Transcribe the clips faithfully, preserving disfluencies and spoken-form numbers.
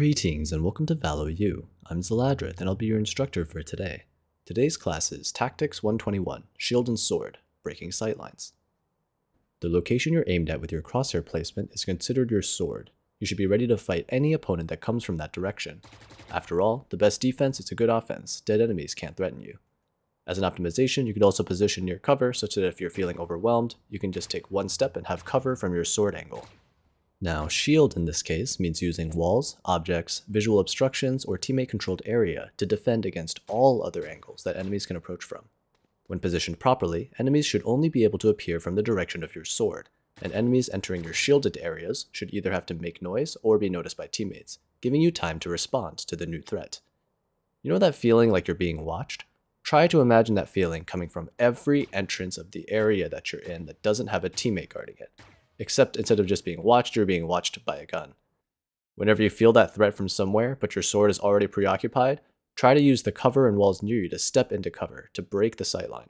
Greetings and welcome to Valo U. I'm Zaladrith and I'll be your instructor for today. Today's class is Tactics one twenty-one, Shield and Sword, Breaking Sightlines. The location you're aimed at with your crosshair placement is considered your sword. You should be ready to fight any opponent that comes from that direction. After all, the best defense is a good offense, dead enemies can't threaten you. As an optimization, you could also position your cover such that if you're feeling overwhelmed, you can just take one step and have cover from your sword angle. Now, shield in this case means using walls, objects, visual obstructions, or teammate-controlled area to defend against all other angles that enemies can approach from. When positioned properly, enemies should only be able to appear from the direction of your sword, and enemies entering your shielded areas should either have to make noise or be noticed by teammates, giving you time to respond to the new threat. You know that feeling like you're being watched? Try to imagine that feeling coming from every entrance of the area that you're in that doesn't have a teammate guarding it. Except instead of just being watched, you're being watched by a gun. Whenever you feel that threat from somewhere, but your sword is already preoccupied, try to use the cover and walls near you to step into cover, to break the sightline.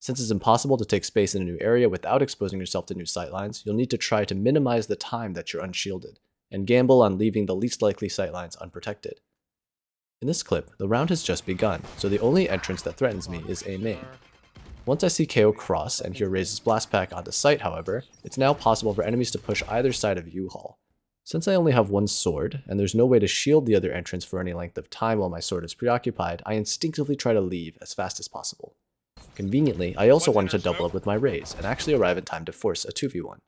Since it's impossible to take space in a new area without exposing yourself to new sightlines, you'll need to try to minimize the time that you're unshielded, and gamble on leaving the least likely sightlines unprotected. In this clip, the round has just begun, so the only entrance that threatens me is A main. Once I see K O cross and hear Raze's blast pack onto sight, however, it's now possible for enemies to push either side of U-Haul. Since I only have one sword, and there's no way to shield the other entrance for any length of time while my sword is preoccupied, I instinctively try to leave as fast as possible. Conveniently, I also wanted to double up with my Raze, and actually arrive in time to force a two v one.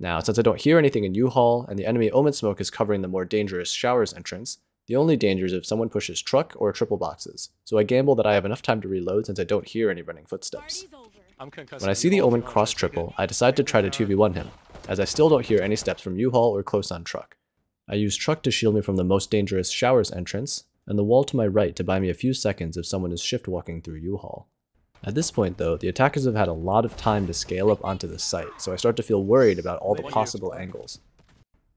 Now, since I don't hear anything in U-Haul, and the enemy Omen smoke is covering the more dangerous Showers entrance, the only danger is if someone pushes truck or triple boxes, so I gamble that I have enough time to reload since I don't hear any running footsteps. When I see the Omen cross triple, I decide to try to two v one him, as I still don't hear any steps from U-Haul or close on truck. I use truck to shield me from the most dangerous Showers entrance, and the wall to my right to buy me a few seconds if someone is shift walking through U-Haul. At this point though, the attackers have had a lot of time to scale up onto the site, so I start to feel worried about all the possible angles.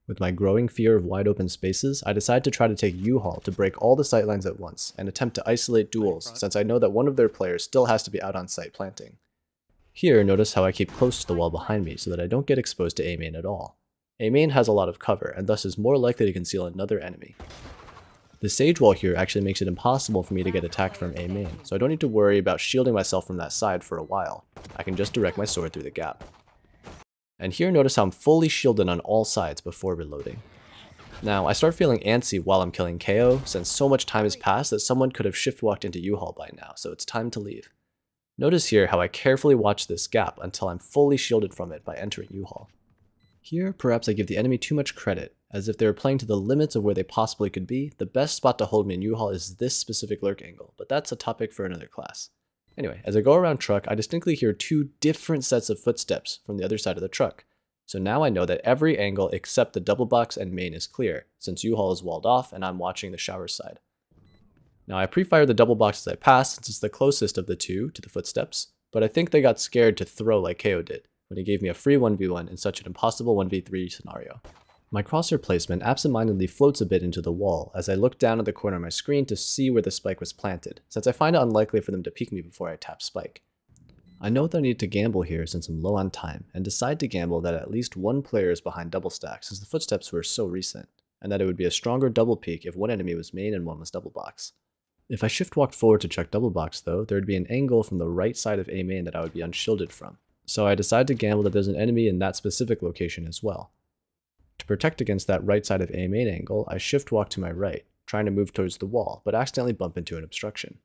With my growing fear of wide open spaces, I decide to try to take U-Haul to break all the sightlines at once, and attempt to isolate duels since I know that one of their players still has to be out on site planting. Here, notice how I keep close to the wall behind me so that I don't get exposed to A-Main at all. A-Main has a lot of cover, and thus is more likely to conceal another enemy. The Sage wall here actually makes it impossible for me to get attacked from A-Main, so I don't need to worry about shielding myself from that side for a while. I can just direct my sword through the gap. And here notice how I'm fully shielded on all sides before reloading. Now, I start feeling antsy while I'm killing K O, since so much time has passed that someone could have shift walked into U-Haul by now, so it's time to leave. Notice here how I carefully watch this gap until I'm fully shielded from it by entering U-Haul. Here, perhaps I give the enemy too much credit, as if they were playing to the limits of where they possibly could be. The best spot to hold me in U-Haul is this specific lurk angle, but that's a topic for another class. Anyway, as I go around truck, I distinctly hear two different sets of footsteps from the other side of the truck. So now I know that every angle except the double box and main is clear, since U-Haul is walled off and I'm watching the shower side. Now I pre-fire the double box as I pass since it's the closest of the two to the footsteps, but I think they got scared to throw like K O did, when he gave me a free one v one in such an impossible one v three scenario. My crosshair placement absentmindedly floats a bit into the wall as I look down at the corner of my screen to see where the spike was planted, since I find it unlikely for them to peek me before I tap spike. I know that I need to gamble here since I'm low on time, and decide to gamble that at least one player is behind double stack since the footsteps were so recent, and that it would be a stronger double peek if one enemy was main and one was double box. If I shift walked forward to check double box though, there would be an angle from the right side of A main that I would be unshielded from, so I decide to gamble that there's an enemy in that specific location as well. To protect against that right side of A main angle, I shift walk to my right, trying to move towards the wall, but accidentally bump into an obstruction.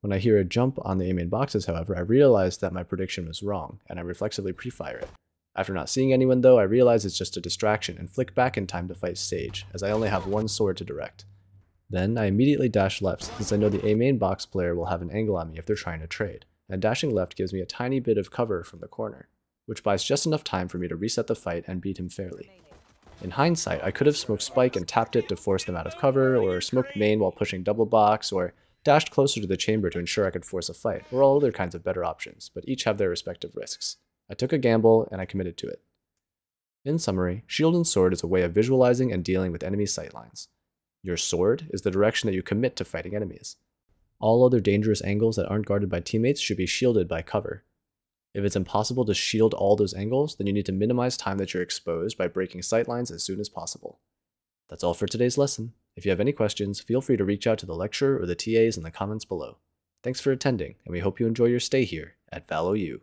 When I hear a jump on the A main boxes, however, I realize that my prediction was wrong, and I reflexively pre-fire it. After not seeing anyone though, I realize it's just a distraction and flick back in time to fight Sage, as I only have one sword to direct. Then I immediately dash left, since I know the A main box player will have an angle on me if they're trying to trade, and dashing left gives me a tiny bit of cover from the corner, which buys just enough time for me to reset the fight and beat him fairly. In hindsight, I could have smoked spike and tapped it to force them out of cover, or smoked main while pushing double box, or dashed closer to the chamber to ensure I could force a fight, or all other kinds of better options, but each have their respective risks. I took a gamble, and I committed to it. In summary, shield and sword is a way of visualizing and dealing with enemy sightlines. Your sword is the direction that you commit to fighting enemies. All other dangerous angles that aren't guarded by teammates should be shielded by cover. If it's impossible to shield all those angles, then you need to minimize time that you're exposed by breaking sightlines as soon as possible. That's all for today's lesson. If you have any questions, feel free to reach out to the lecturer or the T As in the comments below. Thanks for attending, and we hope you enjoy your stay here at Valo U.